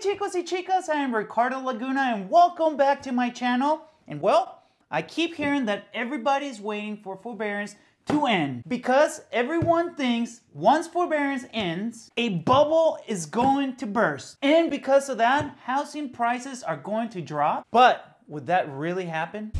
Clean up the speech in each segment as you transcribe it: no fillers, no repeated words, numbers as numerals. Hey chicos y chicas, I am Ricardo Laguna and welcome back to my channel. And well, I keep hearing that everybody's waiting for forbearance to end because everyone thinks once forbearance ends, a bubble is going to burst. And because of that, housing prices are going to drop. But would that really happen?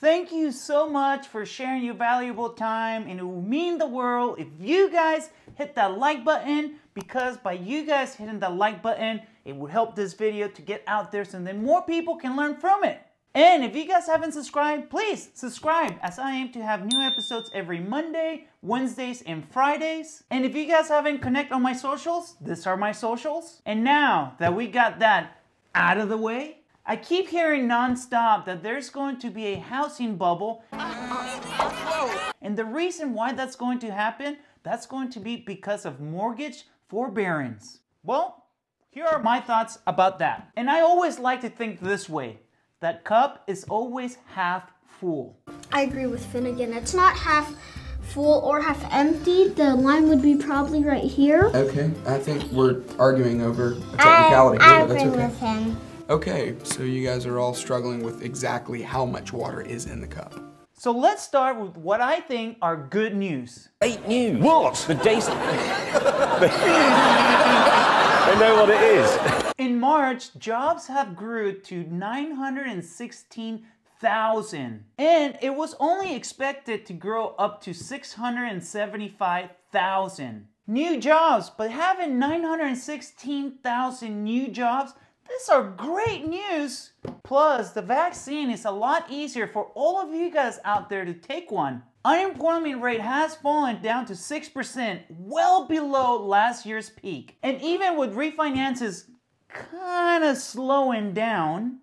Thank you so much for sharing your valuable time, and it will mean the world if you guys hit that like button, because by you guys hitting that like button, it would help this video to get out there so then more people can learn from it. And if you guys haven't subscribed, please subscribe, as I aim to have new episodes every Monday, Wednesdays, and Fridays. And if you guys haven't connected on my socials, these are my socials. And now that we got that out of the way, I keep hearing non-stop that there's going to be a housing bubble. And the reason why that's going to happen, that's going to be because of mortgage forbearance. Well, here are my thoughts about that. And I always like to think this way, that cup is always half full. I agree with Finnegan. It's not half full or half empty. The line would be probably right here. Okay, I think we're arguing over a technicality. I agree with him. Okay, so you guys are all struggling with exactly how much water is in the cup. So let's start with what I think are good news. Great news. What? The days... They know what it is. In March, jobs have grew to 916,000. And it was only expected to grow up to 675,000. New jobs, but having 916,000 new jobs, these are great news. Plus, the vaccine is a lot easier for all of you guys out there to take one. Unemployment rate has fallen down to 6%, well below last year's peak. And even with refinances kind of slowing down,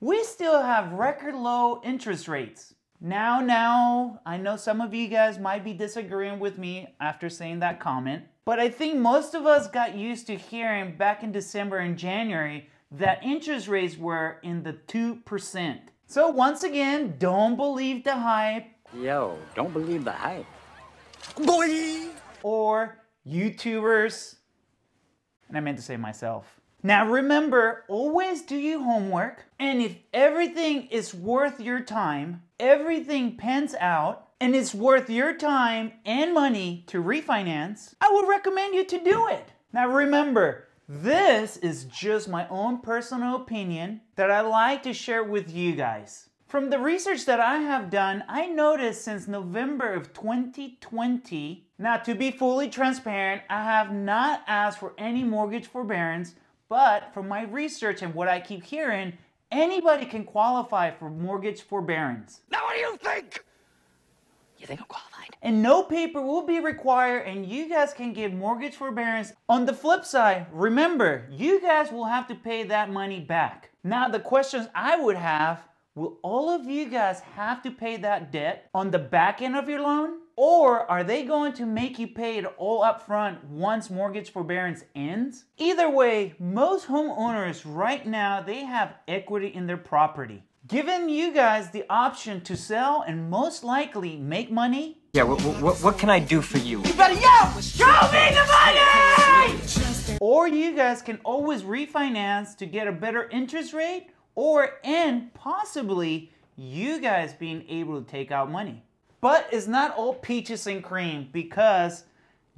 we still have record low interest rates. Now, I know some of you guys might be disagreeing with me after saying that comment. But I think most of us got used to hearing back in December and January that interest rates were in the 2%. So once again, don't believe the hype. Yo, don't believe the hype. Boy! Or YouTubers. And I meant to say myself. Now remember, always do your homework. And if everything is worth your time, everything pans out, and it's worth your time and money to refinance, I would recommend you to do it. Now remember, this is just my own personal opinion that I like to share with you guys. From the research that I have done, I noticed since November of 2020, now to be fully transparent, I have not asked for any mortgage forbearance, but from my research and what I keep hearing, anybody can qualify for mortgage forbearance. Now what do you think? You think I'm qualified? And no paper will be required, and you guys can get mortgage forbearance. On the flip side, remember, you guys will have to pay that money back. Now the questions I would have, will all of you guys have to pay that debt on the back end of your loan? Or are they going to make you pay it all up front once mortgage forbearance ends? Either way, most homeowners right now, they have equity in their property, giving you guys the option to sell and most likely make money. Yeah, what can I do for you? You better yell! Show me the money! Or you guys can always refinance to get a better interest rate, or and possibly you guys being able to take out money. But it's not all peaches and cream, because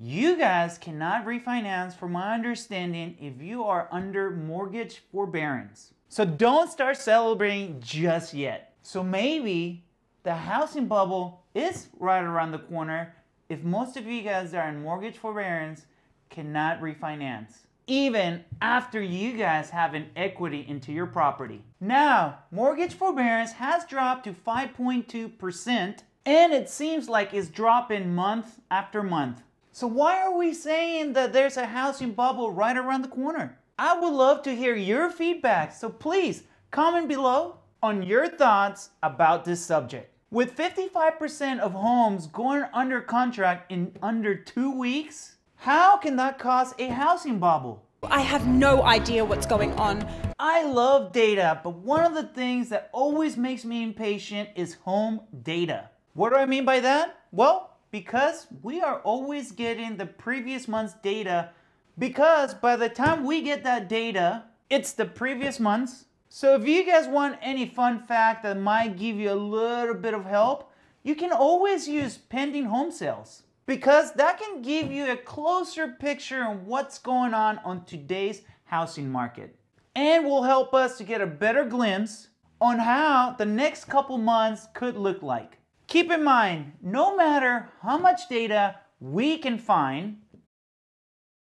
you guys cannot refinance, from my understanding, if you are under mortgage forbearance. So don't start celebrating just yet. So maybe the housing bubble is right around the corner if most of you guys that are in mortgage forbearance cannot refinance, even after you guys have an equity into your property. Now, mortgage forbearance has dropped to 5.2%, and it seems like it's dropping month after month. So why are we saying that there's a housing bubble right around the corner? I would love to hear your feedback, so please comment below on your thoughts about this subject. With 55% of homes going under contract in under 2 weeks, how can that cause a housing bubble? I have no idea what's going on. I love data, but one of the things that always makes me impatient is home data. What do I mean by that? Well, because we are always getting the previous month's data, because by the time we get that data, it's the previous month's. So if you guys want any fun fact that might give you a little bit of help, you can always use pending home sales, because that can give you a closer picture on what's going on today's housing market, and will help us to get a better glimpse on how the next couple months could look like. Keep in mind, no matter how much data we can find,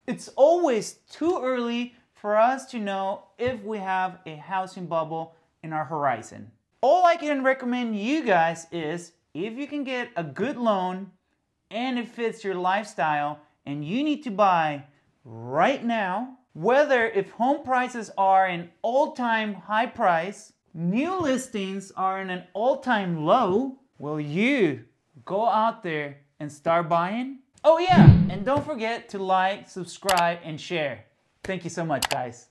it's always too early for us to know if we have a housing bubble in our horizon. All I can recommend you guys is, if you can get a good loan and it fits your lifestyle and you need to buy right now, whether if home prices are an all-time high price, new listings are in an all-time low, will you go out there and start buying? Oh yeah, and don't forget to like, subscribe, and share. Thank you so much, guys.